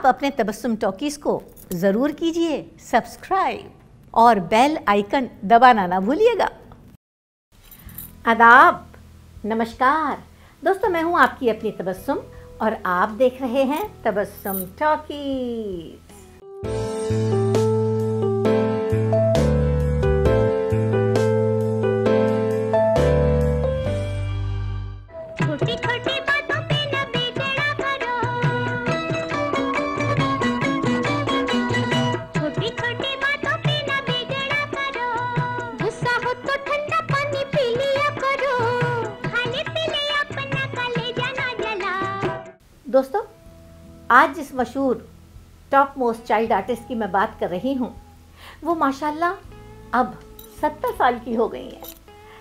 आप अपने तबस्सुम टॉकीज़ को ज़रूर कीजिए सब्सक्राइब और बेल आइकन दबाना ना भूलिएगा। आदाब, नमस्कार दोस्तों, मैं हूँ आपकी अपनी तबस्सुम और आप देख रहे हैं तबस्सुम टॉकीज़। दोस्तों, आज जिस मशहूर टॉप मोस्ट चाइल्ड आर्टिस्ट की मैं बात कर रही हूँ, वो माशाल्लाह अब 70 साल की हो गई हैं,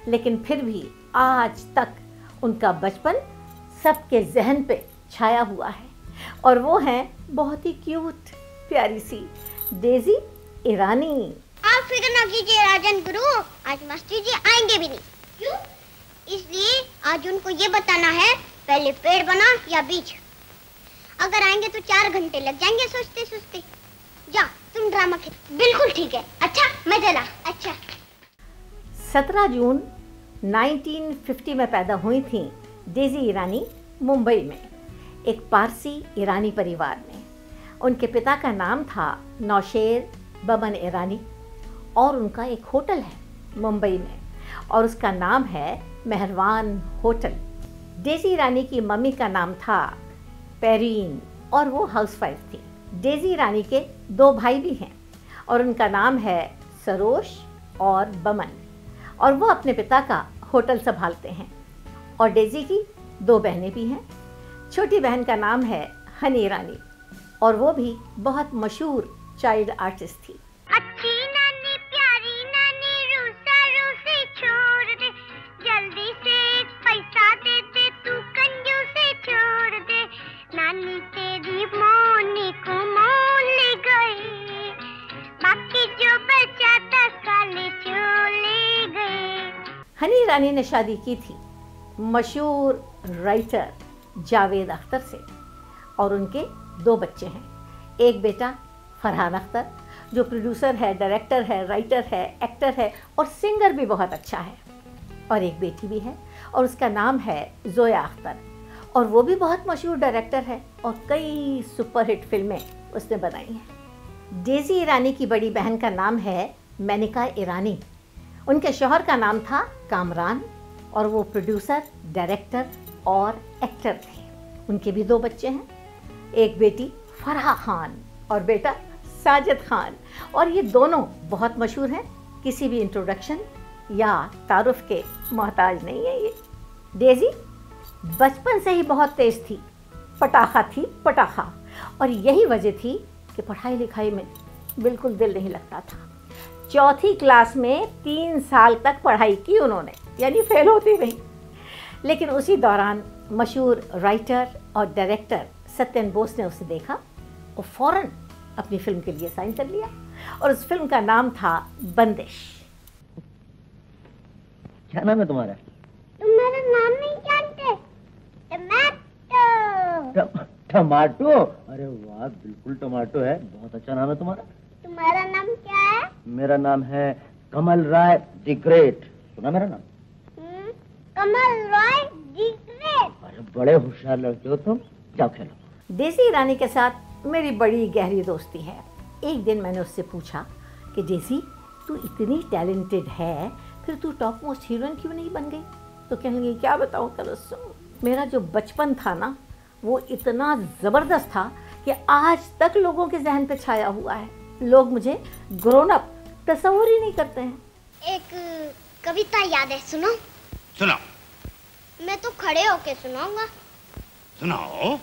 लेकिन फिर भी आज तक उनका बचपन सबके जहन पे छाया हुआ है। और वो हैं बहुत ही क्यूट प्यारी सी डेजी ईरानी। आप फिक्र ना कीजिए राजन गुरु, आज मास्टर जी आएंगे भी नहीं। क्यों? इसलिए आज उनको ये बताना है पहले पेड़ बना या बीज। अगर आएंगे तो 4 घंटे लग जाएंगे सोचते सोचते। जा तुम ड्रामा खेल। बिल्कुल ठीक है। अच्छा मैं चला। अच्छा। 17 जून 1950 में पैदा हुई थी डेजी ईरानी मुंबई में, एक पारसी ईरानी परिवार में। उनके पिता का नाम था नौशेर बबन ईरानी और उनका एक होटल है मुंबई में और उसका नाम है मेहरवान होटल। डेजी ईरानी की मम्मी का नाम था पेरिन और वो हाउसवाइफ थी। डेजी ईरानी के 2 भाई भी हैं और उनका नाम है सरोश और बमन और वो अपने पिता का होटल संभालते हैं। और डेजी की 2 बहनें भी हैं। छोटी बहन का नाम है हनी ईरानी और वो भी बहुत मशहूर चाइल्ड आर्टिस्ट थी। अच्छी नानी प्यारी नानी रूसा रूसी छोड़ दे, जल्दी से एक पैसा दे दे, तू कंजूस से छोड़ दे, नानी तेरी मोनी को मोल गई, बाकी जो बचा था काले चोले गए। हनी ईरानी ने शादी की थी मशहूर राइटर जावेद अख्तर से और उनके 2 बच्चे हैं। एक बेटा फरहान अख्तर जो प्रोड्यूसर है, डायरेक्टर है, राइटर है, एक्टर है और सिंगर भी बहुत अच्छा है। और एक बेटी भी है और उसका नाम है जोया अख्तर और वो भी बहुत मशहूर डायरेक्टर है और कई सुपरहिट फिल्में उसने बनाई हैं। डेजी ईरानी की बड़ी बहन का नाम है मैनिका ईरानी। उनके शौहर का नाम था कामरान और वो प्रोड्यूसर, डायरेक्टर और एक्टर थे। उनके भी 2 बच्चे हैं, एक बेटी फराह खान और बेटा साजिद खान और ये दोनों बहुत मशहूर हैं, किसी भी इंट्रोडक्शन या तारुफ के मोहताज नहीं है। ये डेजी बचपन से ही बहुत तेज़ थी, पटाखा थी पटाखा। और यही वजह थी कि पढ़ाई लिखाई में बिल्कुल दिल नहीं लगता था। 4th क्लास में 3 साल तक पढ़ाई की उन्होंने, यानी फेल होती रही। लेकिन उसी दौरान मशहूर राइटर और डायरेक्टर सत्यन बोस ने उसे देखा और फौरन अपनी फिल्म के लिए साइन कर लिया और उस फिल्म का नाम था बंदिश। क्या नाम है तुम्हारा? तुम्हारा नाम नहीं जानते। टमाटो? अरे वाह, बिल्कुल टमाटो है, बहुत अच्छा नाम है तुम्हारा। तुम्हारा नाम क्या है? मेरा नाम है कमल राय द ग्रेट। सुना मेरा नाम? Kamal Rai the great. अरे बड़े होशियार लड़के हो तुम, जाओ खेलो। डेजी ईरानी के साथ मेरी बड़ी गहरी दोस्ती है। एक दिन मैंने उससे पूछा कि डेजी, तू इतनी टैलेंटेड है, फिर तू टॉप मोस्ट हीरोइन क्यों नहीं बन गई? तो कहेंगे क्या बताऊं तबस्सुम, मेरा जो बचपन था ना, वो इतना ज़बरदस्त था कि आज तक लोगों के जहन पे छाया हुआ है। लोग मुझे ग्रोन अप तस्वूर ही नहीं करते हैं। एक कविता याद है, सुनो। सुनाओ। मैं तो खड़े होके सुनाऊंगा। सुनाओ।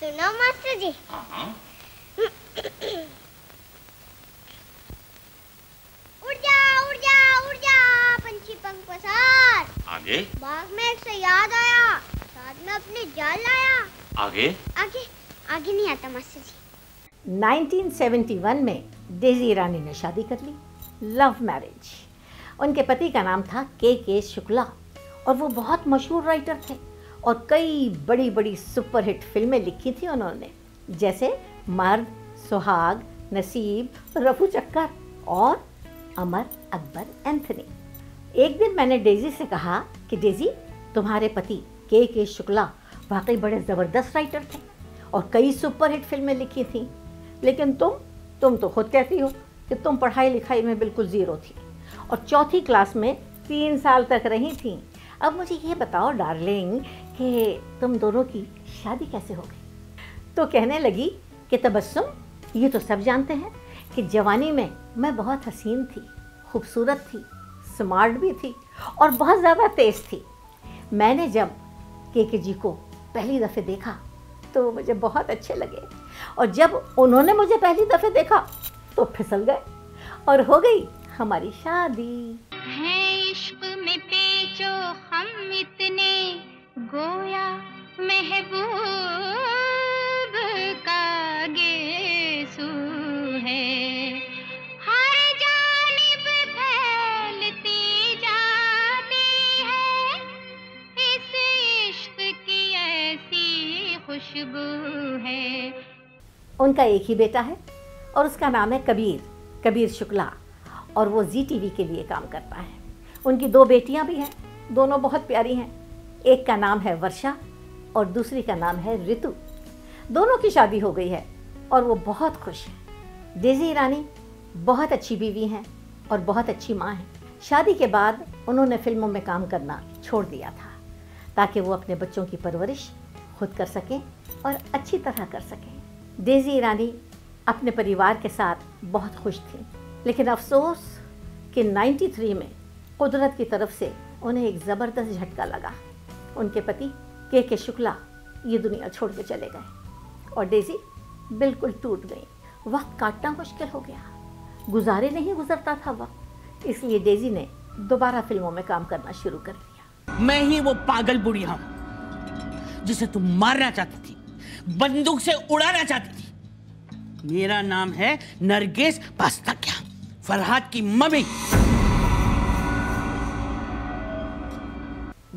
सुनाओ मास्टर जी। हाँ। उड़ जा पंछी पंख पसार। आगे। बाग में एक से याद आया, साथ में अपने जाल लाया। आगे आगे आगे नहीं आता मास्टर जी। 1971 में डेजी ईरानी ने शादी कर ली, लव मैरिज। उनके पति का नाम था के.के. शुक्ला और वो बहुत मशहूर राइटर थे और कई बड़ी बड़ी सुपरहिट फिल्में लिखी थी उन्होंने, जैसे मर्द, सुहाग, नसीब, रफू चक्कर और अमर अकबर एंथनी। एक दिन मैंने डेजी से कहा कि डेजी, तुम्हारे पति के शुक्ला वाकई बड़े ज़बरदस्त राइटर थे और कई सुपरहिट फिल्में लिखी थीं, लेकिन तुम तो खुद कहती हो कि तुम पढ़ाई लिखाई में बिल्कुल ज़ीरो थी और चौथी क्लास में 3 साल तक रही थी। अब मुझे ये बताओ डार्लिंग कि तुम दोनों की शादी कैसे हो गई? तो कहने लगी कि तबस्सुम, ये तो सब जानते हैं कि जवानी में मैं बहुत हसीन थी, खूबसूरत थी, स्मार्ट भी थी और बहुत ज़्यादा तेज़ थी। मैंने जब के जी को पहली दफ़े देखा तो मुझे बहुत अच्छे लगे और जब उन्होंने मुझे पहली दफ़े देखा तो फिसल गए और हो गई हमारी शादी। है इश्क में पेचो हम इतने, गोया महबूब का गेसू है, हर जानिब फैलती जाती है, इस इश्क की ऐसी खुशबू है। उनका एक ही बेटा है और उसका नाम है कबीर शुक्ला और वो ZTV के लिए काम करता है। उनकी 2 बेटियां भी हैं, दोनों बहुत प्यारी हैं। एक का नाम है वर्षा और दूसरी का नाम है रितु। दोनों की शादी हो गई है और वो बहुत खुश हैं। डेजी ईरानी बहुत अच्छी बीवी हैं और बहुत अच्छी माँ हैं। शादी के बाद उन्होंने फिल्मों में काम करना छोड़ दिया था ताकि वो अपने बच्चों की परवरिश खुद कर सकें और अच्छी तरह कर सकें। डेजी ईरानी अपने परिवार के साथ बहुत खुश थी, लेकिन अफसोस कि 93 में कुदरत की तरफ से उन्हें एक ज़बरदस्त झटका लगा। उनके पति के.के. शुक्ला ये दुनिया छोड़ के चले गए और डेजी बिल्कुल टूट गई। वक्त काटना मुश्किल हो गया, गुजारे नहीं गुजरता था वक्त, इसलिए डेजी ने दोबारा फिल्मों में काम करना शुरू कर दिया। मैं ही वो पागल बुढ़िया हूँ जिसे तुम मारना चाहती थी, बंदूक से उड़ाना चाहती थी। मेरा नाम है नरगिस पास्ताकिया, फरहाद की मम्मी।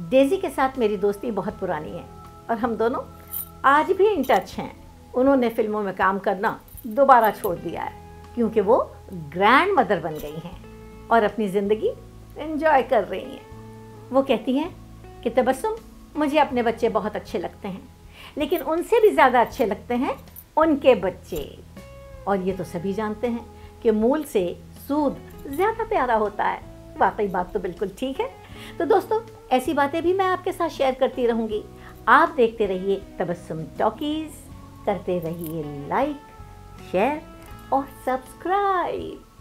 डेजी के साथ मेरी दोस्ती बहुत पुरानी है और हम दोनों आज भी इन टच हैं। उन्होंने फिल्मों में काम करना दोबारा छोड़ दिया है क्योंकि वो ग्रैंड मदर बन गई हैं और अपनी ज़िंदगी एंजॉय कर रही हैं। वो कहती हैं कि तबस्सुम, मुझे अपने बच्चे बहुत अच्छे लगते हैं, लेकिन उनसे भी ज़्यादा अच्छे लगते हैं उनके बच्चे। और ये तो सभी जानते हैं कि मूल से सूद ज़्यादा प्यारा होता है। वाकई बात तो बिल्कुल ठीक है। तो दोस्तों, ऐसी बातें भी मैं आपके साथ शेयर करती रहूँगी। आप देखते रहिए तबस्सुम टॉकीज़, करते रहिए लाइक, शेयर और सब्सक्राइब।